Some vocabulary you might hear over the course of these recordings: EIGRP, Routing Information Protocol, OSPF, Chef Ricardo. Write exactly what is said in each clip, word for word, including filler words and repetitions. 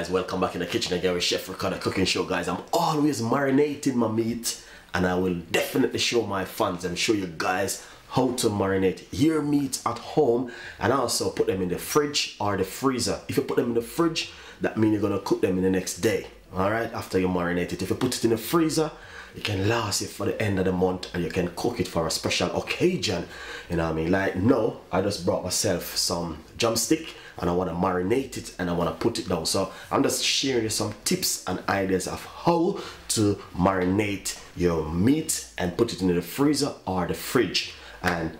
guys, welcome back in the kitchen again with Chef Ricardo cooking show. Guys, I'm always marinating my meat, and I will definitely show my fans and show you guys how to marinate your meat at home, and also put them in the fridge or the freezer. If you put them in the fridge, that means you're gonna cook them in the next day, all right, after you marinate it. If you put it in the freezer, you can last it for the end of the month, and you can cook it for a special occasion. You know what I mean? Like, no, I just brought myself some drumstick, and I want to marinate it, and I want to put it down. So I'm just sharing you some tips and ideas of how to marinate your meat and put it in the freezer or the fridge, and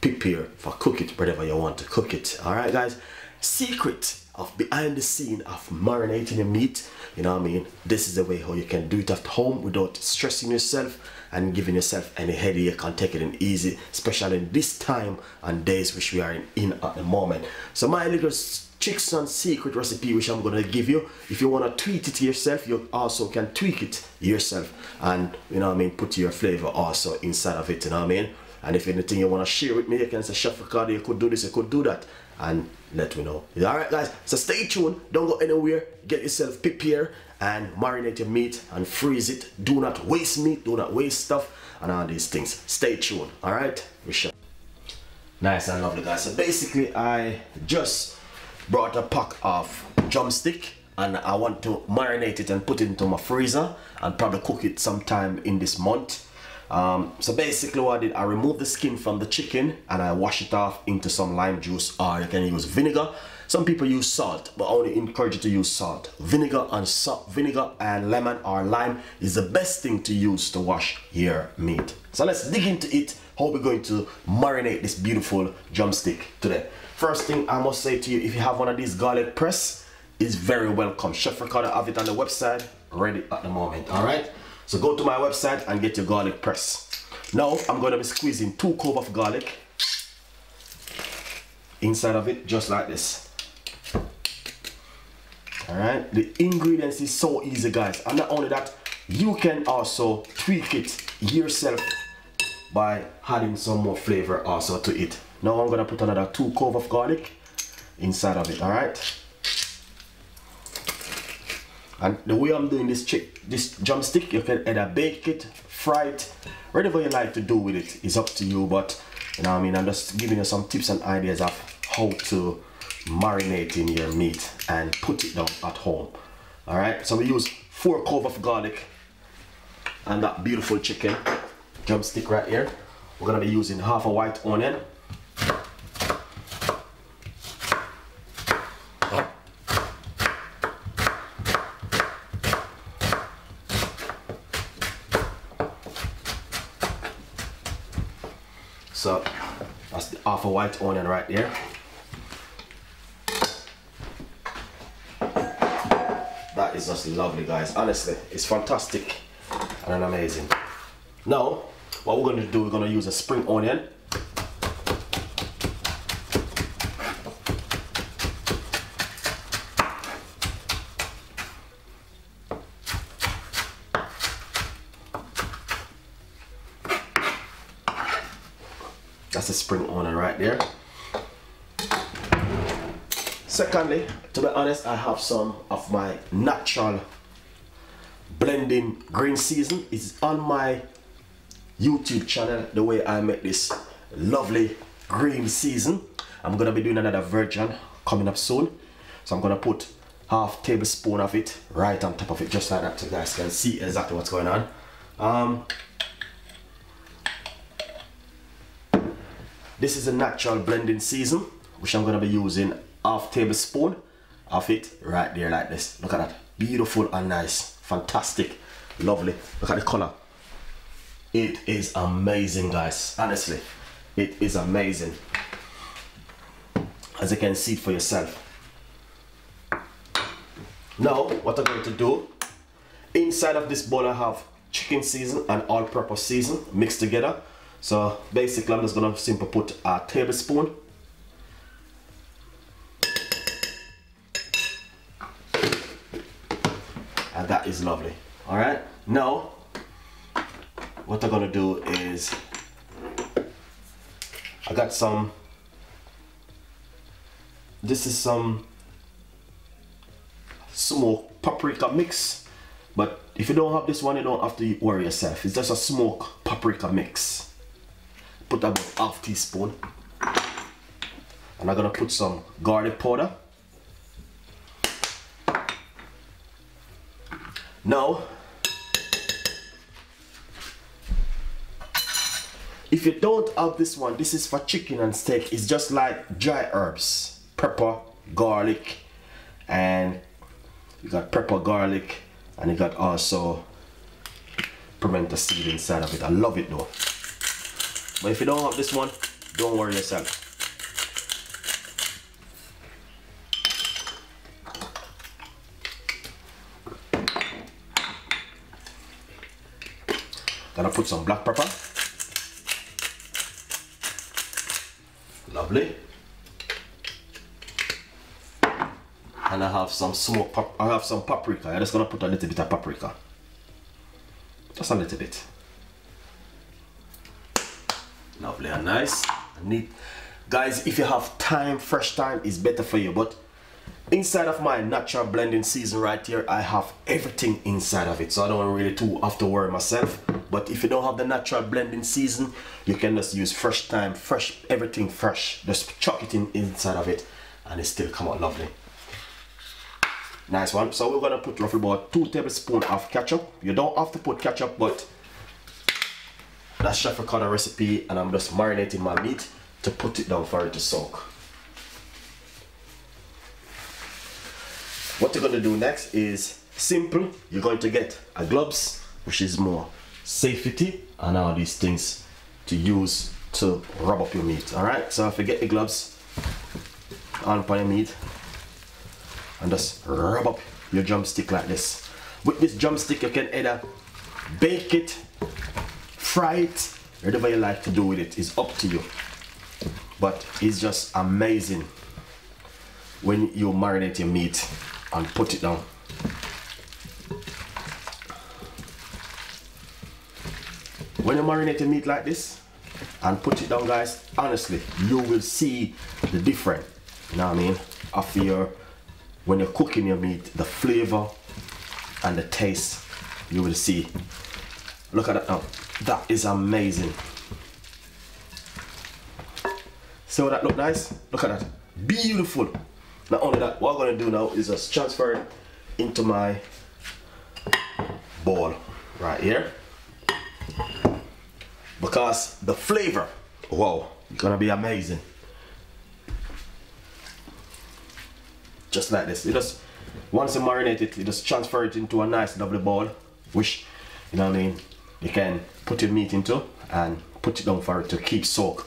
prepare for cook it wherever you want to cook it. All right, guys. Secret of behind the scene of marinating the meat, you know what I mean? This is the way how you can do it at home without stressing yourself and giving yourself any headache, and take it in easy, especially in this time and days which we are in, in at the moment. So my little tricks and secret recipe which I'm gonna give you, if you wanna tweak it yourself, you also can tweak it yourself, and you know what I mean, put your flavor also inside of it, you know what I mean? And if anything you want to share with me, you can say, Chef Ricardo, you could do this, you could do that, and let me know. Alright guys, so stay tuned, don't go anywhere, get yourself prepared and marinate your meat and freeze it. Do not waste meat, do not waste stuff and all these things. Stay tuned, alright? We shall. Nice and lovely guys, so basically I just brought a pack of drumstick, and I want to marinate it and put it into my freezer and probably cook it sometime in this month. Um, so basically what I did, I removed the skin from the chicken and I wash it off into some lime juice, or you can use vinegar. Some people use salt, but I only encourage you to use salt. Vinegar and salt, vinegar and lemon or lime is the best thing to use to wash your meat. So let's dig into it, how we're going to marinate this beautiful drumstick today. First thing I must say to you, if you have one of these garlic press, it's very welcome. Chef Ricardo have it on the website, ready at the moment, alright? So go to my website and get your garlic press. Now I'm going to be squeezing two cloves of garlic inside of it, just like this. Alright, the ingredients is so easy guys, and not only that, you can also tweak it yourself by adding some more flavor also to it. Now I'm going to put another two cloves of garlic inside of it, alright? And the way I'm doing this chick, this drumstick, you can either bake it, fry it, whatever you like to do with it is up to you, but you know what I mean, I'm just giving you some tips and ideas of how to marinate in your meat and put it down at home. Alright, so we use four cloves of garlic and that beautiful chicken drumstick right here. We're gonna be using half a white onion, so that's the half a white onion right there. That is just lovely guys, honestly, it's fantastic and amazing. Now what we're going to do, we're going to use a spring onion, that's a spring onion right there. Secondly, to be honest, I have some of my natural blending green season. It's on my YouTube channel, the way I make this lovely green season. I'm gonna be doing another version coming up soon, so I'm gonna put half tablespoon of it right on top of it, just like that, so you guys can see exactly what's going on. um, This is a natural blending season, which I'm gonna be using half tablespoon of it right there like this. Look at that, beautiful and nice, fantastic, lovely. Look at the color. It is amazing guys, honestly, it is amazing. As you can see for yourself. Now, what I'm going to do, inside of this bowl I have chicken season and all-purpose season mixed together. So basically I'm just gonna simply put a tablespoon, and that is lovely. Alright, now what I'm gonna do is, I got some, this is some smoke paprika mix. But if you don't have this one, you don't have to worry yourself. It's just a smoked paprika mix. Put about half teaspoon. And I'm gonna put some garlic powder. Now, if you don't have this one, this is for chicken and steak. It's just like dry herbs, pepper, garlic, and you got pepper, garlic, and you got also pimento seed inside of it. I love it though. But if you don't have this one, don't worry yourself. Gonna put some black pepper. Lovely. And I have some smoked pap I have some paprika. I'm just gonna put a little bit of paprika. Just a little bit. Lovely and nice and neat. Guys, if you have thyme, fresh thyme is better for you, but inside of my natural blending season right here, I have everything inside of it, so I don't really too have to worry myself. But if you don't have the natural blending season, you can just use fresh thyme, fresh, everything fresh. Just chuck it in inside of it and it still come out lovely. Nice one. So we're gonna put roughly about two tablespoons of ketchup. You don't have to put ketchup, but that's Chef Ricardo recipe, and I'm just marinating my meat to put it down for it to soak. What you're going to do next is simple. You're going to get a gloves, which is more safety, and all these things to use to rub up your meat. All right, so if you get the gloves on your meat and just rub up your drumstick like this. With this drumstick, you can either bake it, fry it, whatever you like to do with it is up to you. But it's just amazing when you marinate your meat and put it down. When you marinate your meat like this and put it down, guys, honestly, you will see the difference, you know what I mean, of your, when you're cooking your meat, the flavor and the taste, you will see. Look at that now. That is amazing. See how that look nice? Look at that. Beautiful. Not only that, what I'm gonna do now is just transfer it into my bowl right here. Because the flavor, wow, it's gonna be amazing. Just like this. You just, once you marinate it, you just transfer it into a nice lovely bowl, which, you know what I mean, you can put your meat into and put it down for it to keep soak.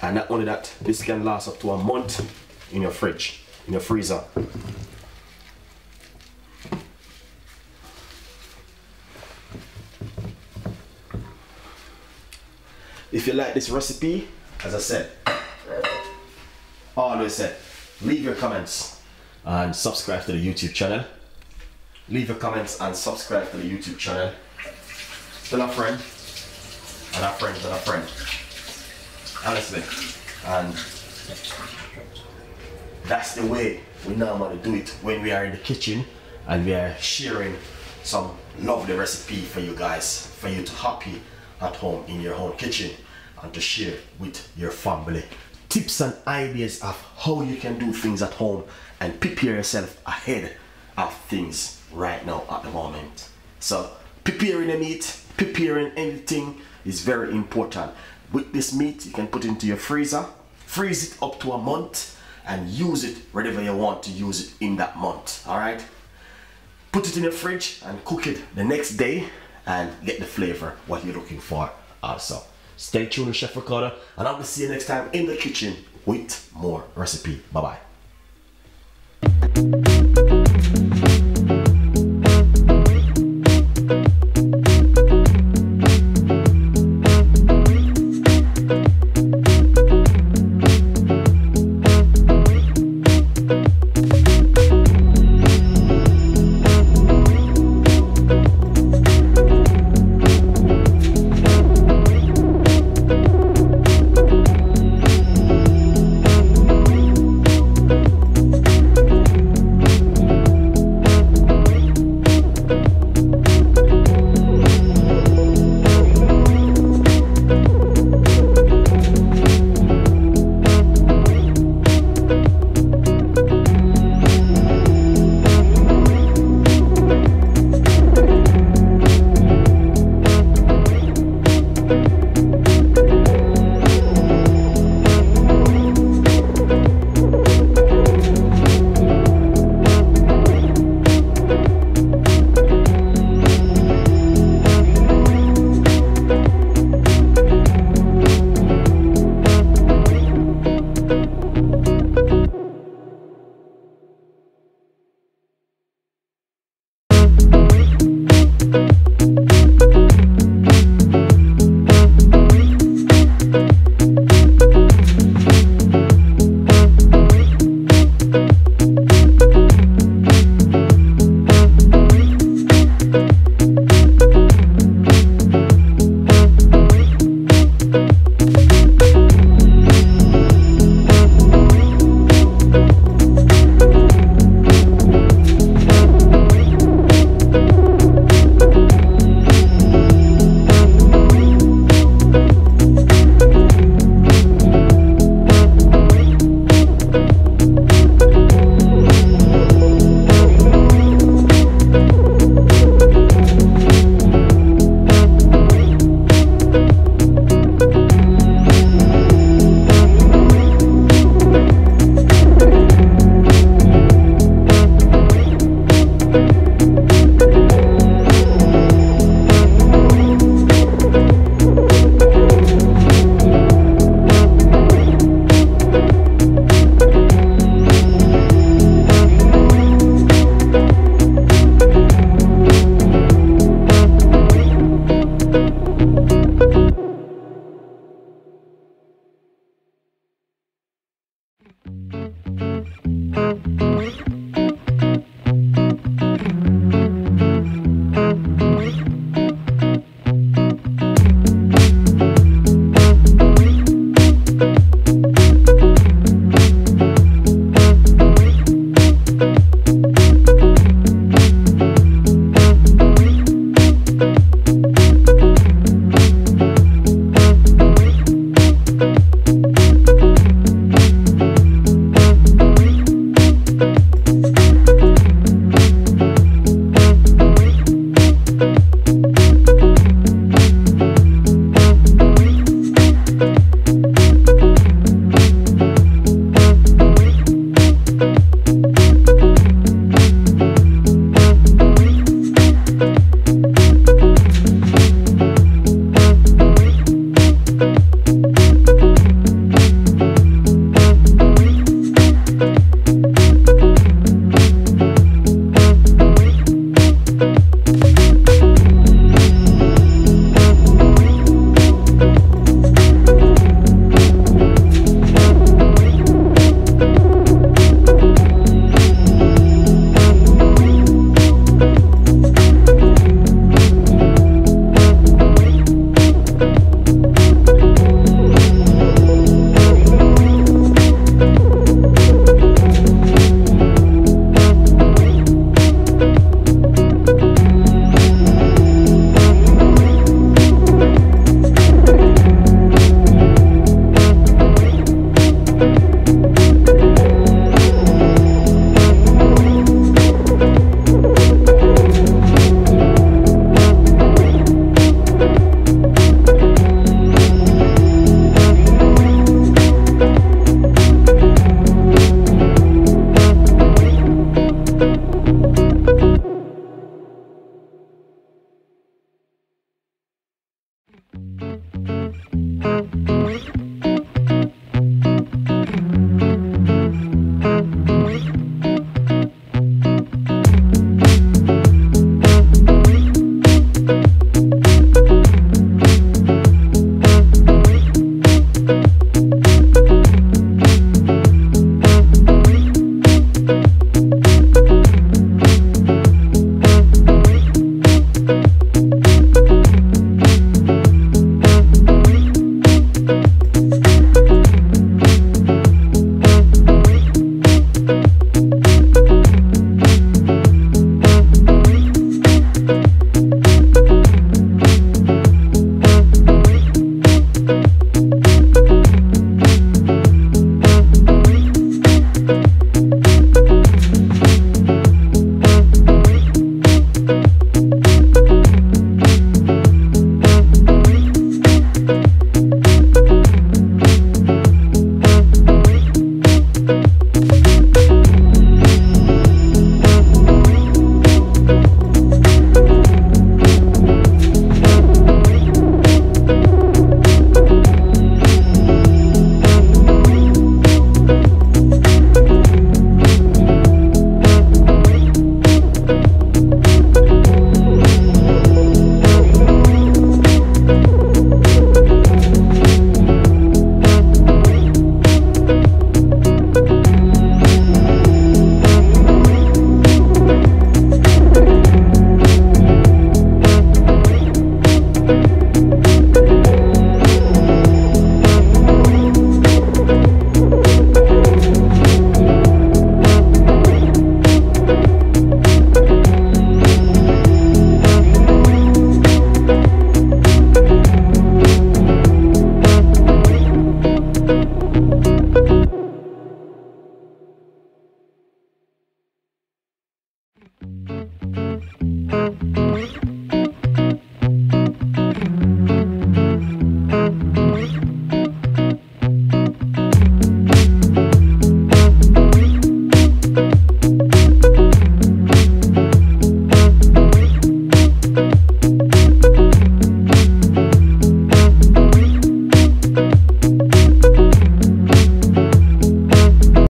And not only that, this can last up to a month in your fridge, in your freezer. If you like this recipe, as I said, always said, leave your comments and subscribe to the YouTube channel. Leave your comments and subscribe to the YouTube channel. Tell a friend, and a friend, and a friend. Honestly, and that's the way we normally do it when we are in the kitchen and we are sharing some lovely recipe for you guys, for you to happy at home in your own kitchen and to share with your family. Tips and ideas of how you can do things at home and prepare yourself ahead of things right now at the moment. So preparing the meat, preparing anything is very important. With this meat, you can put it into your freezer, freeze it up to a month, and use it wherever you want to use it in that month, all right? Put it in your fridge and cook it the next day and get the flavor, what you're looking for also. Stay tuned with Chef Ricardo, and I will see you next time in the kitchen with more recipe. Bye-bye.